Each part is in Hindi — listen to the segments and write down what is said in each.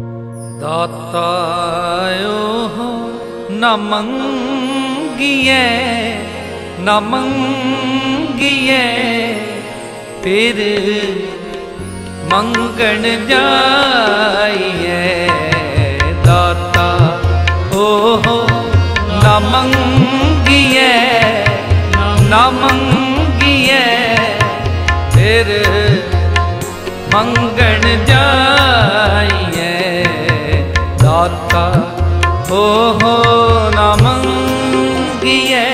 दाता ओहो ना मंगिए ना मंगिए फिर मंगण जाइए। दाता ओहो ना मंगिए ना मंगिए फिर मंगण जाइए। दाता ओहो ना मंगिए।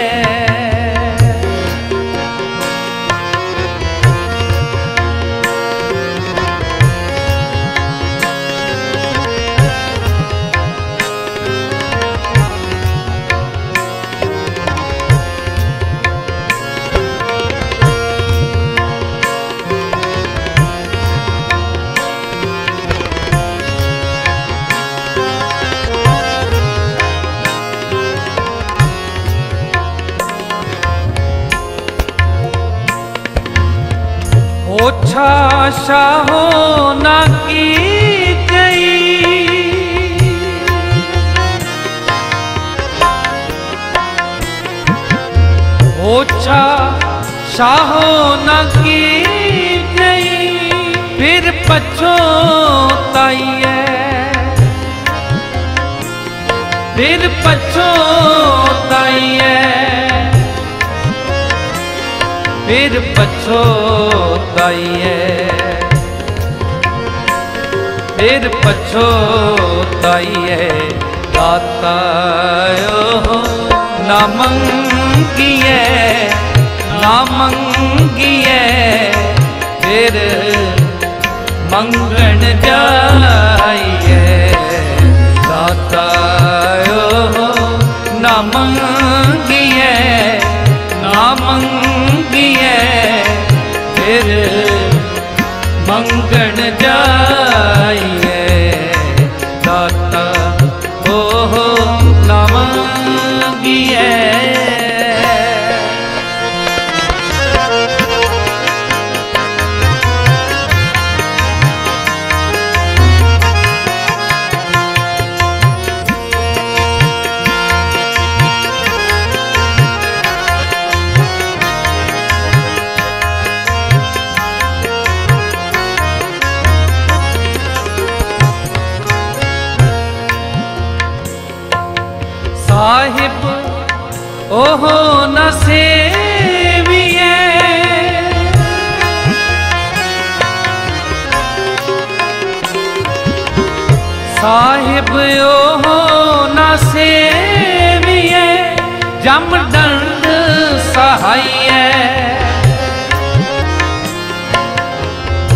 ओछा शाहो ना की गई ओछा शाहो ना की गई फिर पछोताइए फिर पछोताइए फिर पछोताइए फिर पछोताइए। दाता ओहो ना मंगिए ना मंगिए फिर मंगण जाइए। दाता ओहो ना मंगिए ना मंगिए फिर मंगण जाइए। दाता ओहो ना मंगिए। साहिब ओहो ना सेविए साहिब ओहो ना सेविए जम दंड सहाइए।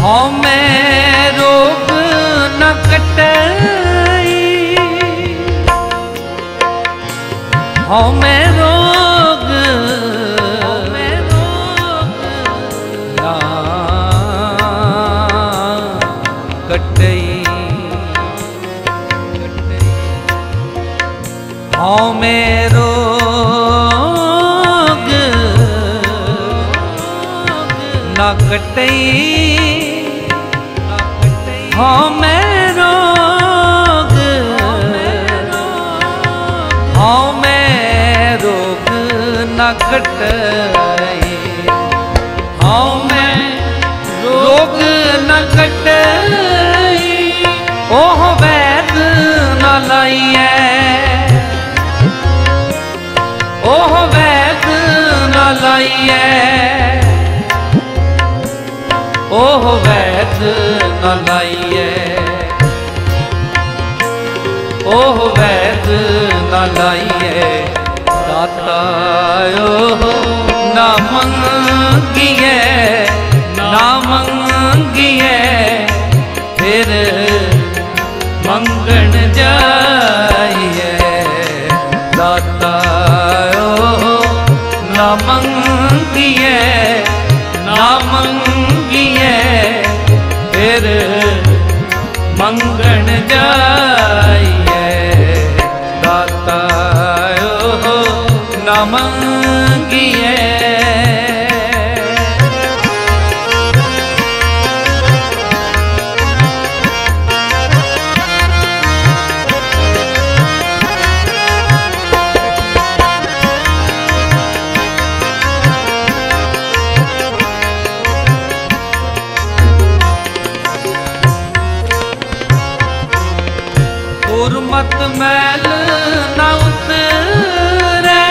हमें रोग न कटे हमें रोग ना कटई हमें रोग ना कटई हमें रोग हमें ना कटई हमें रोग न कटई। ओहो वैद न लाइए ओहो वैद न लाइए ओहो वैद न लाइए ओहो वैद न लाइए। दाता ओहो ना मंगिए ना मंगिए फिर मंगण जाइए। दाता ओहो ना मंगिए ना मंगिए फिर मंगण जाइए। दाता ओहो ना मंगिए। मैल ना उतरे,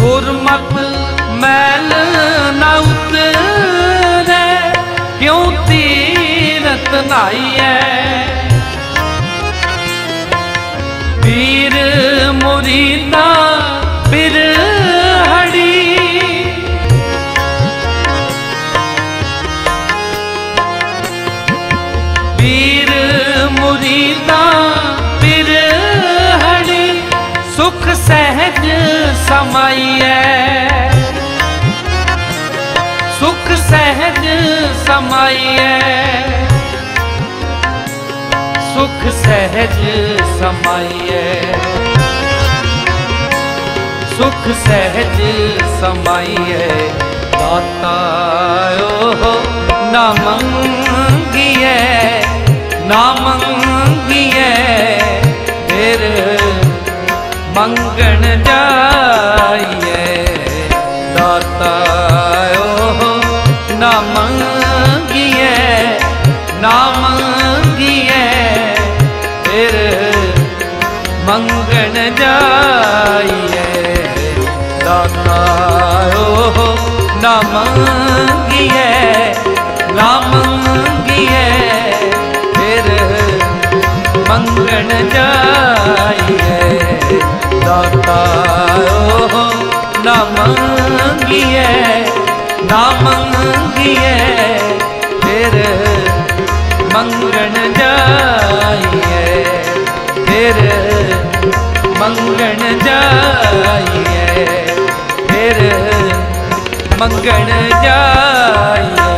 गुरमत मैल ना उतरे, क्यों तीरथ नाई है पीर मुरीदा सहज समाइए, सुख सहज समाइए, सुख सहज समाइए, सुख सहज समाइए। दाता ओहो ना मंगिए, ना मंगिए फिर मंगण जाइए। दाता ओहो ना मंगिए, ना मंगिए फिर मंगण जाइए। दाता ओहो ना मंगिए, ना मंगिए फिर मंगण जाइए। दाता ओहो ना मंगिए, ना मंगिए फिर मंगण जाइए, फिर मंगण जाइए, फिर मंगण जाइए।